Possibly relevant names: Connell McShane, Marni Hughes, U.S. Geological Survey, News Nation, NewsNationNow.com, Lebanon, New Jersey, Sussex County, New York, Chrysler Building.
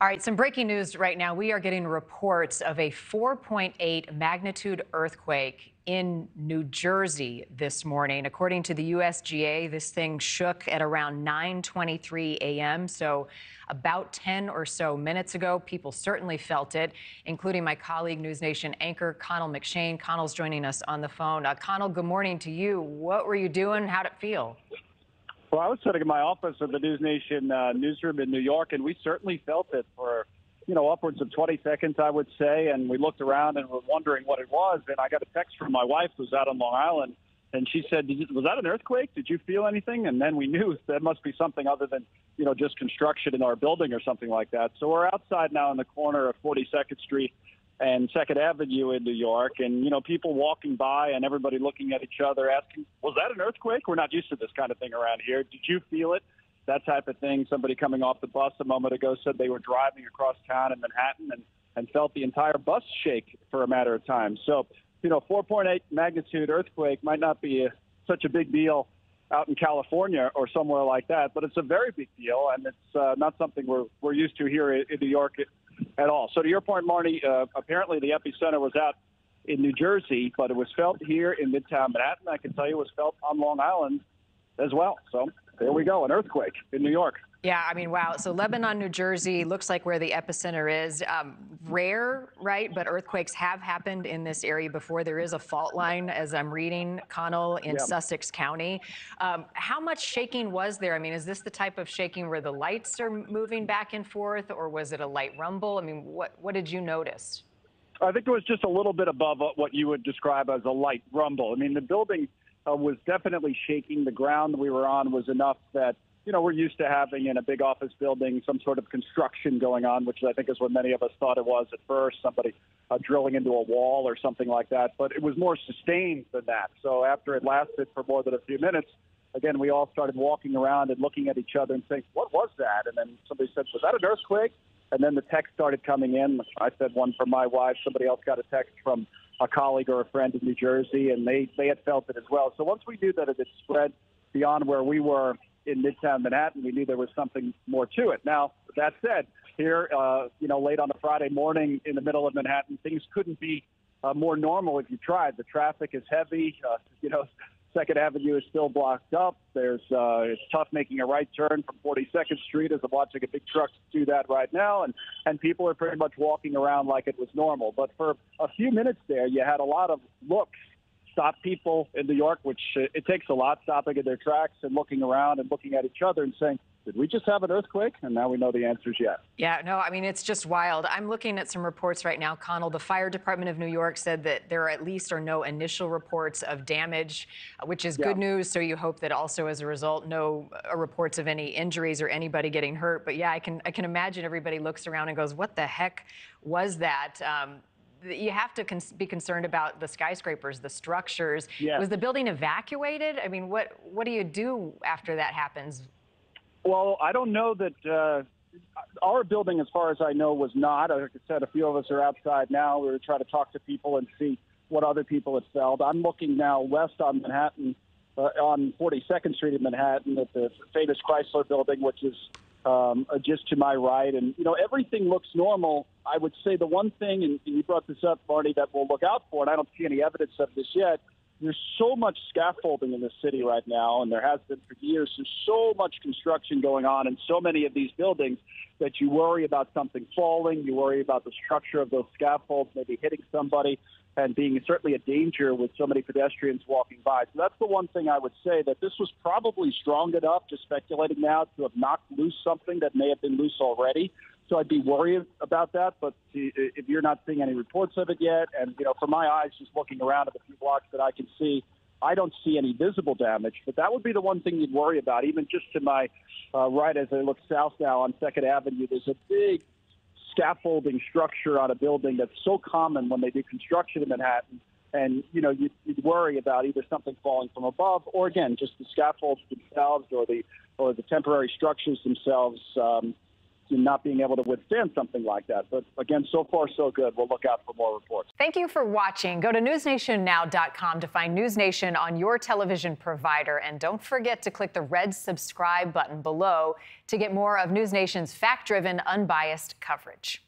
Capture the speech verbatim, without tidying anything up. All right, some breaking news right now. We are getting reports of a four point eight magnitude earthquake in New Jersey this morning. According to the U S G A, this thing shook at around nine twenty-three a m, so about ten or so minutes ago. People certainly felt it, including my colleague, News Nation anchor Connell McShane. Connell's joining us on the phone. Uh, Connell, good morning to you. What were you doing? How'd it feel? Well, I was sitting in my office at the News Nation uh, newsroom in New York, and we certainly felt it for, you know, upwards of twenty seconds, I would say. And we looked around and were wondering what it was. And I got a text from my wife, who's out on Long Island, and she said, Did you, was that an earthquake? Did you feel anything? And then we knew that must be something other than, you know, just construction in our building or something like that. So we're outside now in the corner of forty-second Street and second Avenue in New York, and, you know, people walking by and everybody looking at each other asking, was that an earthquake? We're not used to this kind of thing around here. Did you feel it? That type of thing. Somebody coming off the bus a moment ago said they were driving across town in Manhattan and, and felt the entire bus shake for a matter of time. So, you know, four point eight magnitude earthquake might not be a, such a big deal out in California or somewhere like that, but it's a very big deal, and it's uh, not something we're, we're used to here in, in New York It, at all. So to your point, Marnie, uh, apparently the epicenter was out in New Jersey, but it was felt here in Midtown Manhattan. I can tell you it was felt on Long Island as well. So there we go, an earthquake in New York. Yeah, I mean, wow. So Lebanon, New Jersey looks like where the epicenter is. Um, rare, right? But earthquakes have happened in this area before. There is a fault line, as I'm reading, Connell, in yeah. Sussex County. Um, how much shaking was there? I mean, is this the type of shaking where the lights are moving back and forth, or was it a light rumble? I mean, what, what did you notice? I think it was just a little bit above what you would describe as a light rumble. I mean, the building uh, was definitely shaking. The ground we were on was enough that, you know, we're used to having in a big office building some sort of construction going on, which I think is what many of us thought it was at first, somebody uh, drilling into a wall or something like that. But it was more sustained than that. So after it lasted for more than a few minutes, again, we all started walking around and looking at each other and saying, what was that? And then somebody said, was that an earthquake? And then the text started coming in. I said one from my wife. Somebody else got a text from a colleague or a friend in New Jersey, and they, they had felt it as well. So once we knew that it had spread beyond where we were in Midtown Manhattan, we knew there was something more to it. Now, that said, here, uh, you know, late on a Friday morning in the middle of Manhattan, things couldn't be uh, more normal if you tried. The traffic is heavy. Uh, you know, second Avenue is still blocked up. There's uh, it's tough making a right turn from forty-second Street, as I'm watching a big truck do that right now. And, and people are pretty much walking around like it was normal. But for a few minutes there, you had a lot of looks. Stop people in New York, which it takes a lot, stopping in their tracks and looking around and looking at each other and saying, did we just have an earthquake? And now we know the answer is yes. Yeah, no, I mean, it's just wild. I'm looking at some reports right now, Connell. The fire department of New York said that there are at least or no initial reports of damage, which is yeah. good news. So you hope that also as a result, no reports of any injuries or anybody getting hurt. But yeah, I can, I can imagine everybody looks around and goes, what the heck was that? Um, You have to con be concerned about the skyscrapers, the structures. Yes. Was the building evacuated? I mean, what what do you do after that happens? Well, I don't know that uh, our building, as far as I know, was not. Like I said, a few of us are outside now. We're trying to talk to people and see what other people had felt. I'm looking now west on Manhattan, uh, on forty-second Street in Manhattan at the famous Chrysler Building, which is Um, just to my right. And, you know, everything looks normal. I would say the one thing, and, and you brought this up, Marty, that we'll look out for, and I don't see any evidence of this yet, there's so much scaffolding in the city right now, and there has been for years. There's so much construction going on in so many of these buildings that you worry about something falling. You worry about the structure of those scaffolds maybe hitting somebody and being certainly a danger with so many pedestrians walking by. So that's the one thing I would say, that this was probably strong enough, just speculating now, to have knocked loose something that may have been loose already. So I'd be worried about that. But if you're not seeing any reports of it yet, and, you know, from my eyes, just looking around at the few blocks that I can see, I don't see any visible damage. But that would be the one thing you'd worry about. Even just to my uh, right, as I look south now on second Avenue, there's a big scaffolding structure on a building that's so common when they do construction in Manhattan. And, you know, you'd, you'd worry about either something falling from above or, again, just the scaffolds themselves or the, or the temporary structures themselves, um, to not being able to withstand something like that. But again, so far, so good. We'll look out for more reports. Thank you for watching. Go to news nation now dot com to find News Nation on your television provider. And don't forget to click the red subscribe button below to get more of News Nation's fact-driven, unbiased coverage.